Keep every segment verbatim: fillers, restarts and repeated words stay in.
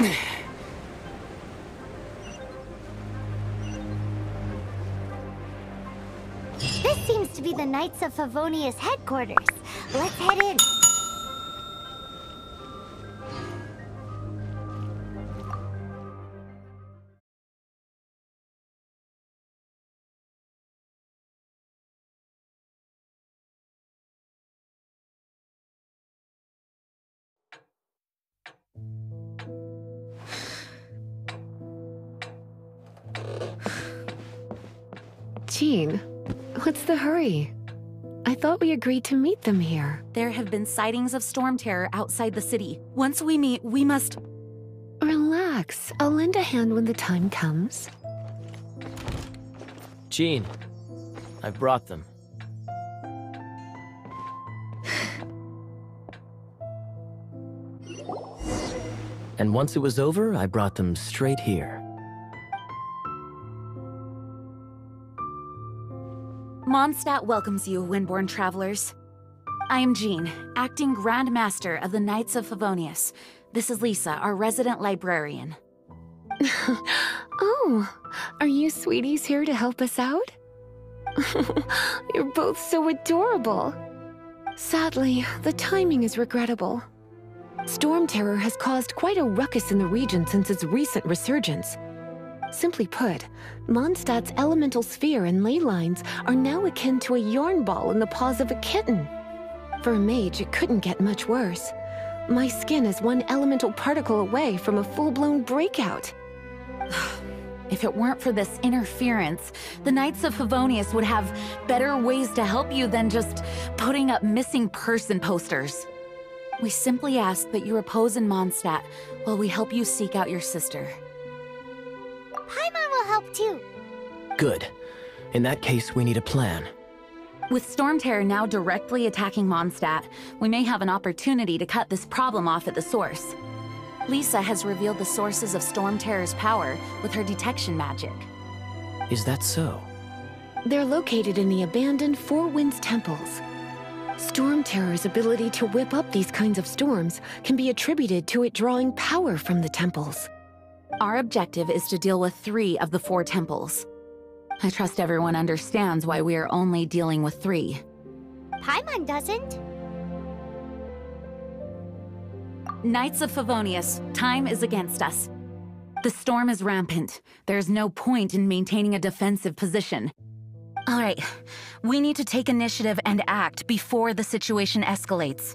This seems to be the Knights of Favonius headquarters. Let's head in. Jean, what's the hurry? I thought we agreed to meet them here. There have been sightings of Stormterror outside the city. Once we meet, we must... Relax. I'll lend a hand when the time comes. Jean, I brought them. And once it was over, I brought them straight here. Mondstadt welcomes you, Windborn travelers. I am Jean, acting Grand Master of the Knights of Favonius. This is Lisa, our resident librarian. Oh, are you sweeties here to help us out? You're both so adorable. Sadly, the timing is regrettable. Stormterror has caused quite a ruckus in the region since its recent resurgence. Simply put, Mondstadt's elemental sphere and ley lines are now akin to a yarn ball in the paws of a kitten. For a mage, it couldn't get much worse. My skin is one elemental particle away from a full-blown breakout. If it weren't for this interference, the Knights of Favonius would have better ways to help you than just putting up missing person posters. We simply ask that you repose in Mondstadt while we help you seek out your sister. Paimon will help too. Good. In that case, we need a plan. With Stormterror now directly attacking Mondstadt, we may have an opportunity to cut this problem off at the source. Lisa has revealed the sources of Stormterror's power with her detection magic. Is that so? They're located in the abandoned Four Winds Temples. Stormterror's ability to whip up these kinds of storms can be attributed to it drawing power from the temples. Our objective is to deal with three of the four temples. I trust everyone understands why we are only dealing with three. Paimon doesn't. Knights of Favonius, time is against us. The storm is rampant. There is no point in maintaining a defensive position. All right, we need to take initiative and act before the situation escalates.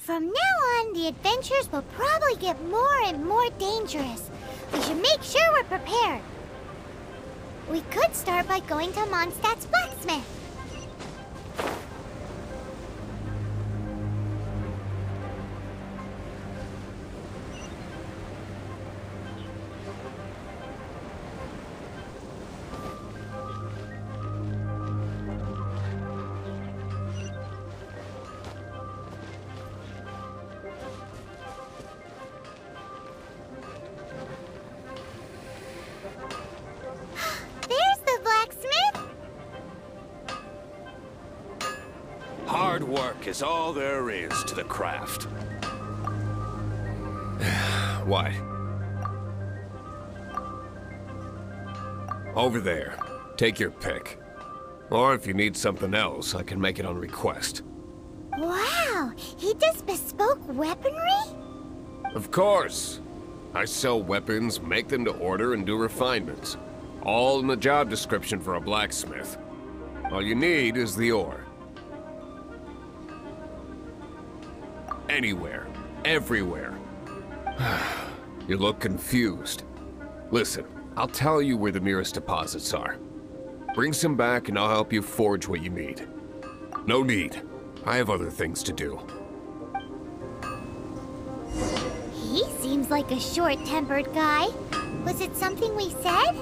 From now on, the adventures will probably get more and more dangerous. We should make sure we're prepared. We could start by going to Mondstadt's blacksmith. Hard work is all there is to the craft. Why? Over there. Take your pick. Or if you need something else, I can make it on request. Wow! He does bespoke weaponry? Of course! I sell weapons, make them to order, and do refinements. All in the job description for a blacksmith. All you need is the ore. Anywhere. Everywhere. You look confused. Listen, I'll tell you where the nearest deposits are. Bring some back and I'll help you forge what you need. No need. I have other things to do. He seems like a short-tempered guy. Was it something we said?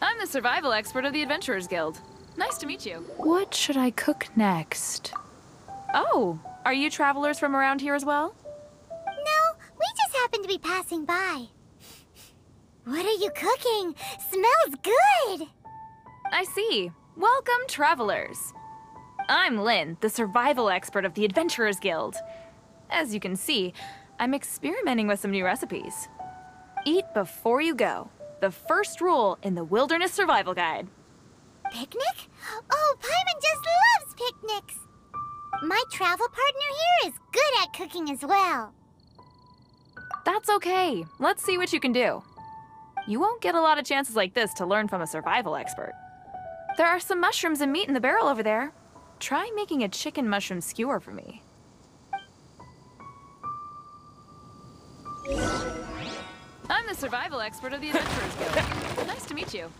I'm the survival expert of the Adventurers Guild. Nice to meet you. What should I cook next? Oh, are you travelers from around here as well? No, we just happened to be passing by. What are you cooking? Smells good! I see. Welcome, travelers. I'm Lynn, the survival expert of the Adventurers Guild. As you can see, I'm experimenting with some new recipes. Eat before you go. The first rule in the Wilderness Survival Guide. Picnic? Oh, Paimon just loves picnics! My travel partner here is good at cooking as well. That's okay. Let's see what you can do. You won't get a lot of chances like this to learn from a survival expert. There are some mushrooms and meat in the barrel over there. Try making a chicken mushroom skewer for me. I'm the survival expert of the Adventurers Guild. Nice to meet you.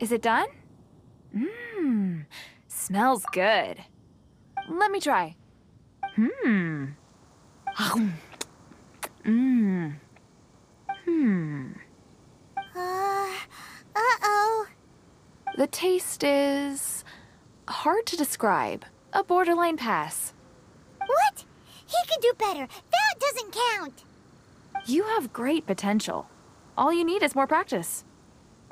Is it done? Mmm, smells good. Let me try. Hmm. Mmm. Hmm. Uh, uh-oh. The taste is hard to describe. A borderline pass. What? He could do better. That doesn't count. You have great potential. All you need is more practice.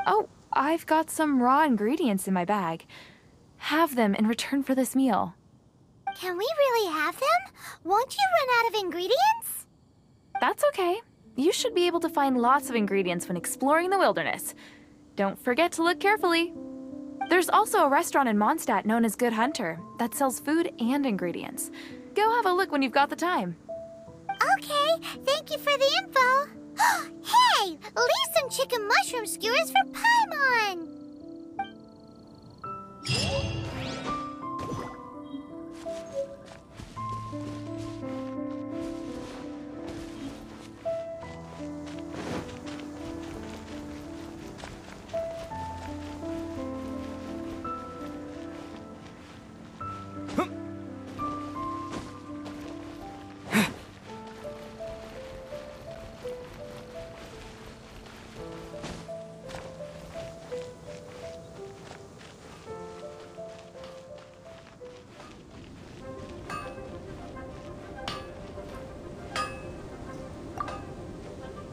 Oh, I've got some raw ingredients in my bag. Have them in return for this meal. Can we really have them? Won't you run out of ingredients? That's okay. You should be able to find lots of ingredients when exploring the wilderness. Don't forget to look carefully. There's also a restaurant in Mondstadt known as Good Hunter that sells food and ingredients. Go have a look when you've got the time. Okay, thank you for the info. Hey, leave some chicken mushroom skewers for Paimon!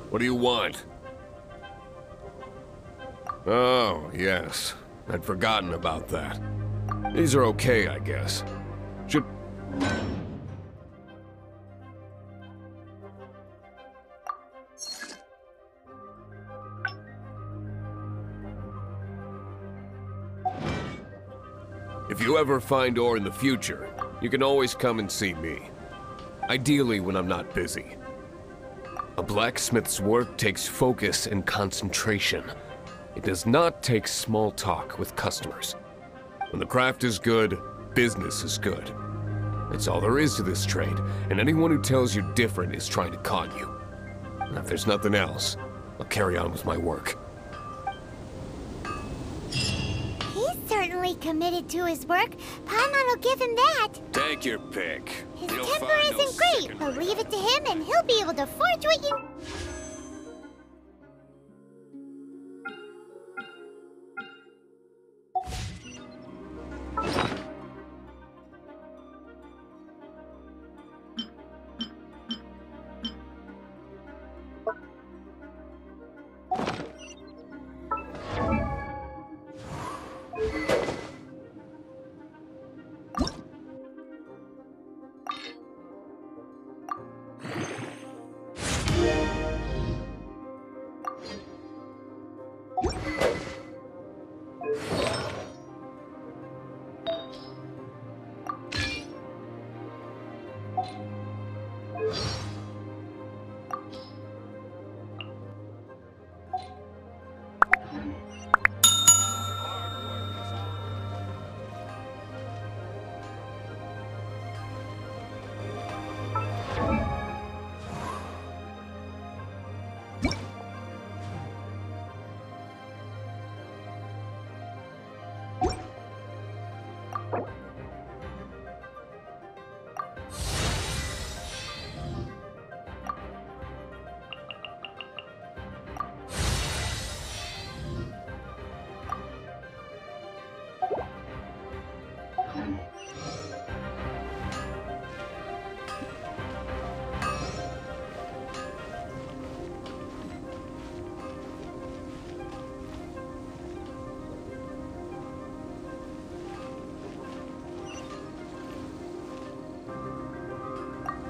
What do you want? Oh, yes. I'd forgotten about that. These are okay, I guess. Should... If you ever find ore in the future, you can always come and see me. Ideally when I'm not busy. A blacksmith's work takes focus and concentration. It does not take small talk with customers. When the craft is good, business is good. That's all there is to this trade, and anyone who tells you different is trying to con you. And if there's nothing else, I'll carry on with my work. He's certainly committed to his work. Paimon will give him that. Take your pick. His You'll temper isn't great, but leave it to him and he'll be able to forge what you...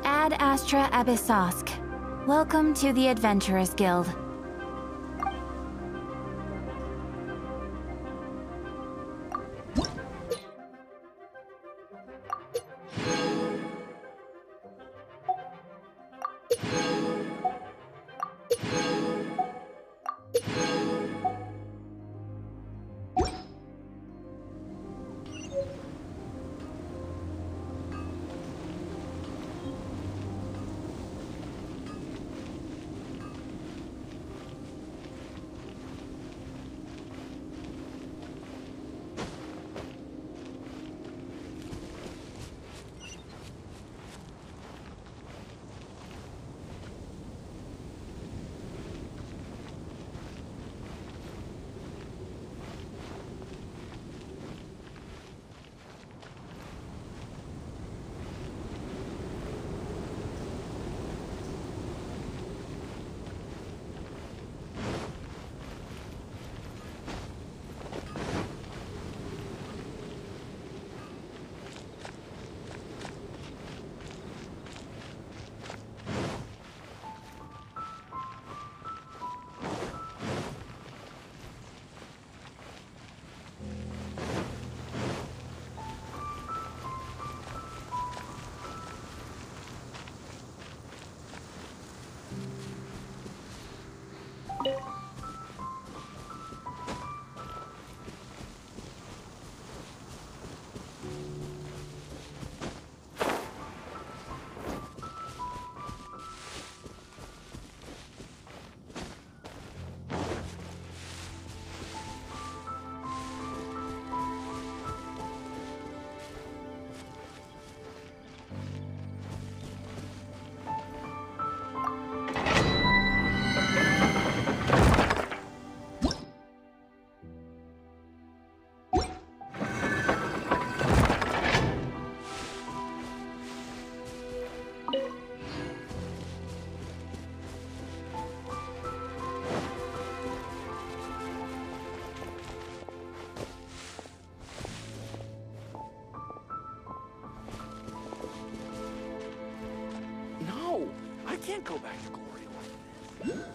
Ad Astra Abyssosk. Welcome to the Adventurers Guild. could go back to glory like this.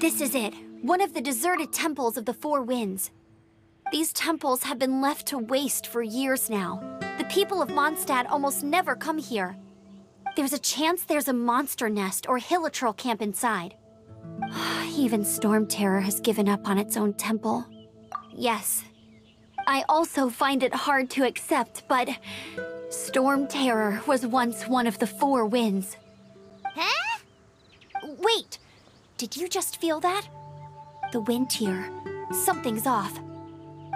This is it, one of the deserted temples of the Four Winds. These temples have been left to waste for years now. The people of Mondstadt almost never come here. There's a chance there's a monster nest or hilitrol camp inside. Even Stormterror has given up on its own temple. Yes, I also find it hard to accept, but Stormterror was once one of the Four Winds. Huh? Wait! Did you just feel that? The wind here. Something's off.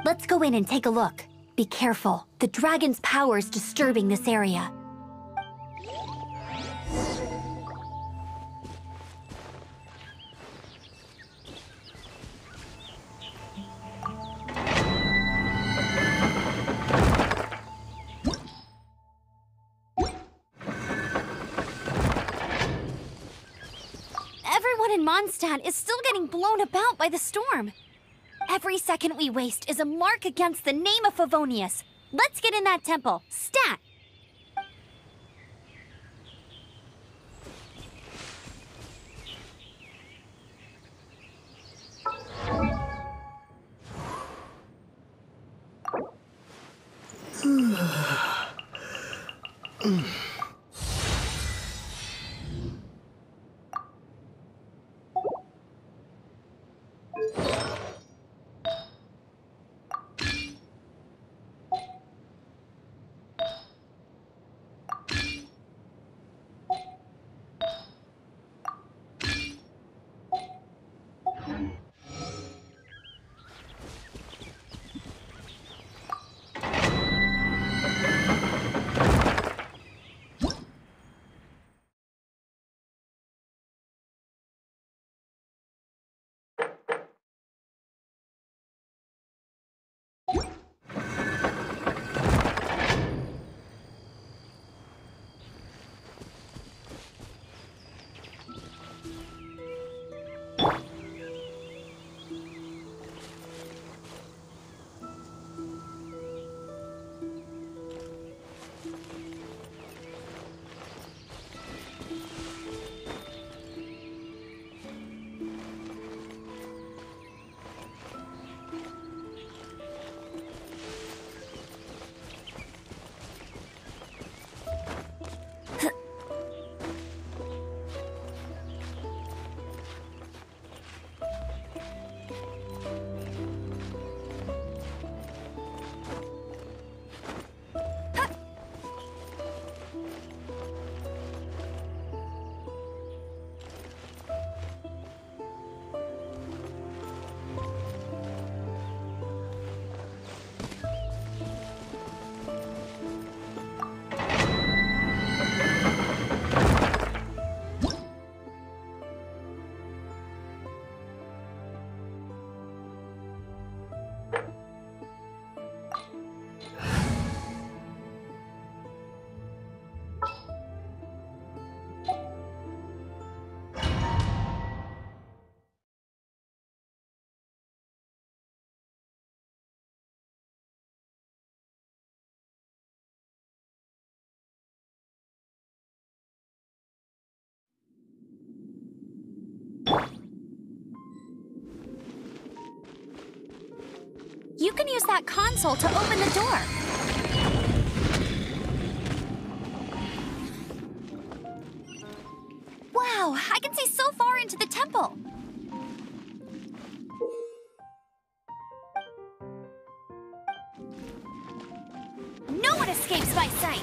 Let's go in and take a look. Be careful. The dragon's power is disturbing this area. Mondstadt is still getting blown about by the storm. Every second we waste is a mark against the name of Favonius. Let's get in that temple. Stat! You can use that console to open the door. Wow, I can see so far into the temple. No one escapes my sight.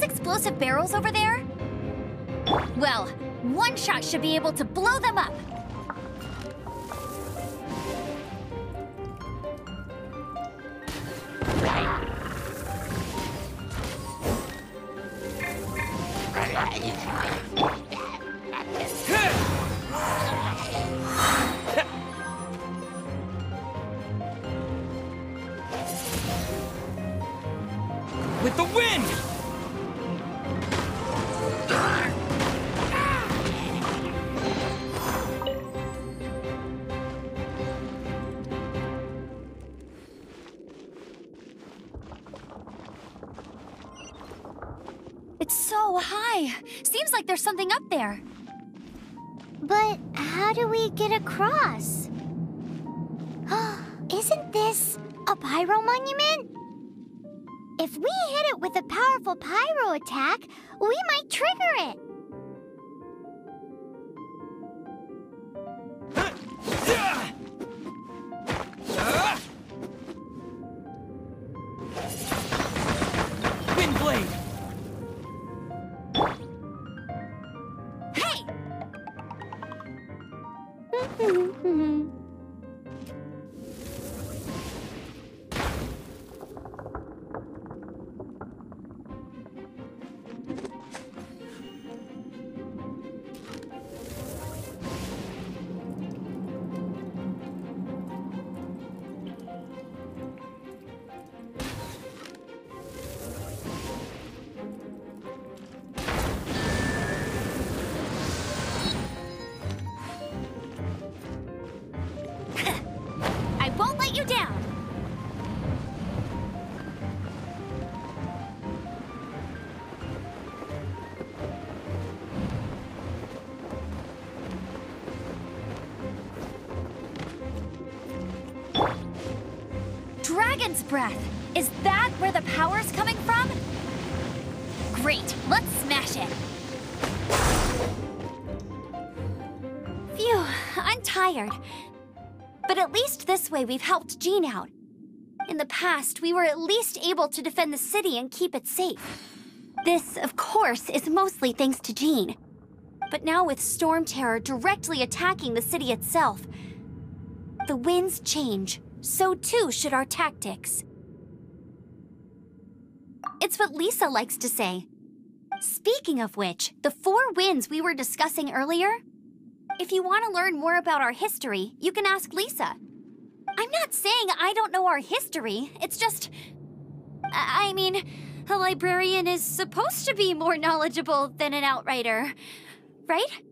Explosive barrels over there? Well, one shot should be able to blow them up. There's something up there. But how do we get across? Isn't this a pyro monument? If we hit it with a powerful pyro attack, we might trigger it. Dragon's breath! Is that where the power's coming from? Great, let's smash it! Phew, I'm tired. But at least this way we've helped Jean out. In the past, we were at least able to defend the city and keep it safe. This, of course, is mostly thanks to Jean. But now with Stormterror directly attacking the city itself, the winds change. So too should our tactics. It's what Lisa likes to say. Speaking of which, the four winds we were discussing earlier? If you want to learn more about our history, you can ask Lisa. I'm not saying I don't know our history, it's just... I mean, a librarian is supposed to be more knowledgeable than an outrider, right?